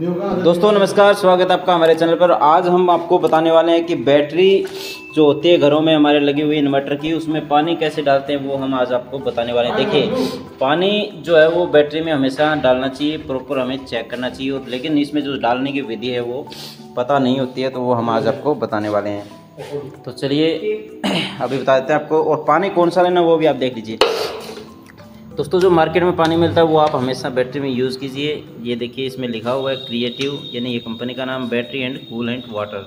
दोस्तों नमस्कार, स्वागत है आपका हमारे चैनल पर। आज हम आपको बताने वाले हैं कि बैटरी जो होती है घरों में हमारे लगी हुई इन्वर्टर की, उसमें पानी कैसे डालते हैं वो हम आज आपको बताने वाले हैं। देखिए, पानी जो है वो बैटरी में हमेशा डालना चाहिए, प्रॉपर हमें चेक करना चाहिए, और लेकिन इसमें जो डालने की विधि है वो पता नहीं होती है, तो वो हम आज आपको बताने वाले हैं। तो चलिए अभी बता देते हैं आपको। और पानी कौन सा लेना वो भी आप देख लीजिए। दोस्तों जो मार्केट में पानी मिलता है वो आप हमेशा बैटरी में यूज़ कीजिए। ये देखिए इसमें लिखा हुआ है क्रिएटिव, यानी ये कंपनी का नाम, बैटरी एंड कूलेंट वाटर।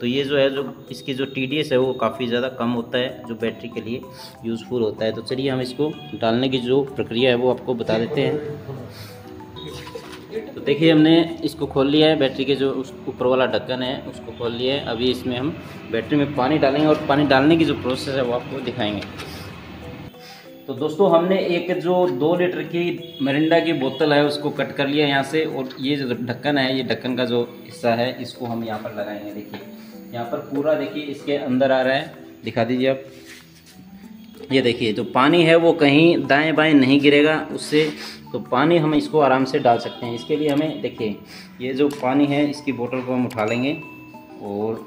तो ये जो है जो इसकी जो TDS है वो काफ़ी ज़्यादा कम होता है, जो बैटरी के लिए यूज़फुल होता है। तो चलिए हम इसको डालने की जो प्रक्रिया है वो आपको बता देते हैं। तो देखिए हमने इसको खोल लिया है, बैटरी के जो ऊपर वाला ढक्कन है उसको खोल लिया है। अभी इसमें हम बैटरी में पानी डालेंगे और पानी डालने की जो प्रोसेस है वो आपको दिखाएँगे। तो दोस्तों हमने एक जो 2 लीटर की मरिंडा की बोतल है उसको कट कर लिया यहाँ से, और ये जो ढक्कन है, ये ढक्कन का जो हिस्सा है इसको हम यहाँ पर लगाएंगे। देखिए यहाँ पर पूरा, देखिए इसके अंदर आ रहा है, दिखा दीजिए आप। ये देखिए जो पानी है वो कहीं दाएं बाएं नहीं गिरेगा उससे, तो पानी हम इसको आराम से डाल सकते हैं। इसके लिए हमें देखिए ये जो पानी है इसकी बोतल को हम उठा लेंगे और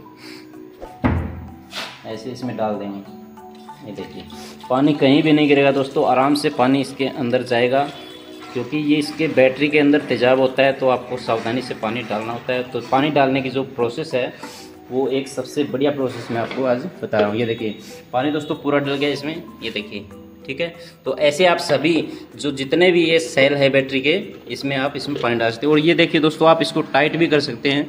ऐसे इसमें डाल देंगे। ये देखिए पानी कहीं भी नहीं गिरेगा दोस्तों, आराम से पानी इसके अंदर जाएगा, क्योंकि ये इसके बैटरी के अंदर तेजाब होता है, तो आपको सावधानी से पानी डालना होता है। तो पानी डालने की जो प्रोसेस है वो एक सबसे बढ़िया प्रोसेस मैं आपको आज बता रहा हूँ। ये देखिए पानी दोस्तों पूरा डल गया इसमें, ये देखिए, ठीक है। तो ऐसे आप सभी जो जितने भी ये सेल है बैटरी के, इसमें आप इसमें पानी डाल सकते हो। और ये देखिए दोस्तों आप इसको टाइट भी कर सकते हैं,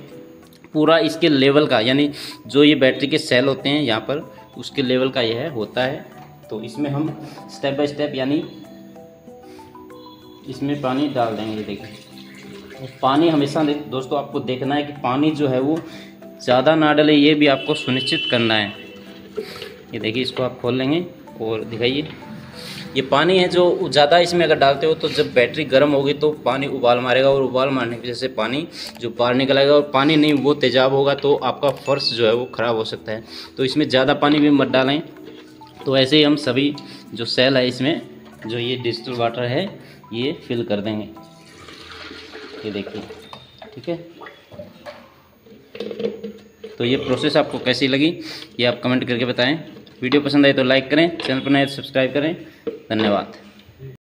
पूरा इसके लेवल का, यानी जो ये बैटरी के सेल होते हैं यहाँ पर उसके लेवल का यह होता है। तो इसमें हम स्टेप बाय स्टेप यानी इसमें पानी डाल देंगे। देखिए पानी हमेशा दोस्तों आपको देखना है कि पानी जो है वो ज़्यादा ना डले, ये भी आपको सुनिश्चित करना है। ये देखिए इसको आप खोल लेंगे और दिखाइए, ये पानी है जो ज़्यादा इसमें अगर डालते हो तो जब बैटरी गर्म होगी तो पानी उबाल मारेगा, और उबाल मारने की वजह से पानी जो बाहर निकलेगा, और पानी नहीं वो तेजाब होगा, तो आपका फ़र्श जो है वो ख़राब हो सकता है। तो इसमें ज़्यादा पानी भी मत डालें। तो ऐसे ही हम सभी जो सेल है इसमें जो ये डिजिटल वाटर है ये फिल कर देंगे। ये देखिए, ठीक है। तो ये प्रोसेस आपको कैसी लगी ये आप कमेंट करके बताएं। वीडियो पसंद आए तो लाइक करें, चैनल पर नए सब्सक्राइब करें। धन्यवाद।